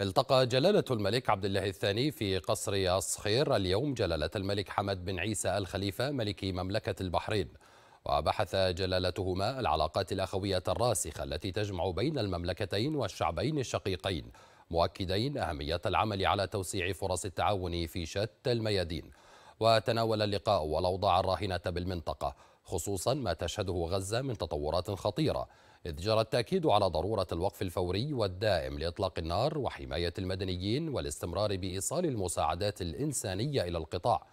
التقى جلالة الملك عبد الله الثاني في قصر الصخير اليوم جلالة الملك حمد بن عيسى آل خليفة ملك مملكة البحرين، وبحث جلالتهما العلاقات الأخوية الراسخة التي تجمع بين المملكتين والشعبين الشقيقين، مؤكدين أهمية العمل على توسيع فرص التعاون في شتى الميادين. وتناول اللقاء والأوضاع الراهنة بالمنطقة، خصوصا ما تشهده غزة من تطورات خطيرة، إذ جرى التأكيد على ضرورة الوقف الفوري والدائم لإطلاق النار وحماية المدنيين والاستمرار بإيصال المساعدات الإنسانية إلى القطاع،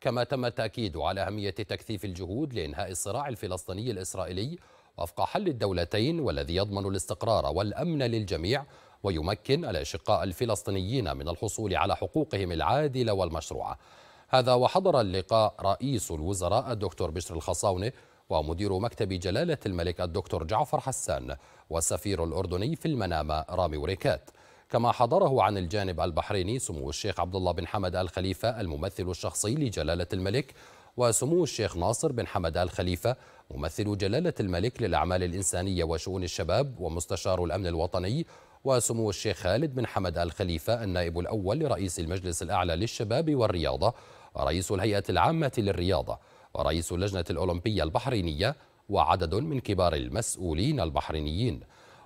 كما تم التأكيد على أهمية تكثيف الجهود لإنهاء الصراع الفلسطيني الإسرائيلي وفق حل الدولتين، والذي يضمن الاستقرار والأمن للجميع ويمكن الأشقاء الفلسطينيين من الحصول على حقوقهم العادلة والمشروعة. هذا وحضر اللقاء رئيس الوزراء الدكتور بشار الخصاونة، ومدير مكتب جلالة الملك الدكتور جعفر حسان، والسفير الأردني في المنامة رامي وريكات. كما حضره عن الجانب البحريني سمو الشيخ عبد الله بن حمد آل خليفة الممثل الشخصي لجلالة الملك، وسمو الشيخ ناصر بن حمد آل خليفة ممثل جلالة الملك للأعمال الإنسانية وشؤون الشباب ومستشار الأمن الوطني، وسمو الشيخ خالد بن حمد آل خليفة النائب الأول لرئيس المجلس الأعلى للشباب والرياضة، ورئيس الهيئة العامة للرياضة، ورئيس اللجنة الأولمبية البحرينية، وعدد من كبار المسؤولين البحرينيين.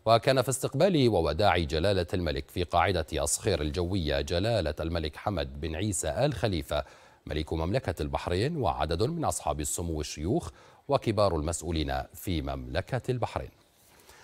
وكان في استقبال ووداع جلالة الملك في قاعدة الصخير الجوية جلالة الملك حمد بن عيسى آل خليفة ملك مملكة البحرين وعدد من أصحاب السمو الشيوخ وكبار المسؤولين في مملكة البحرين.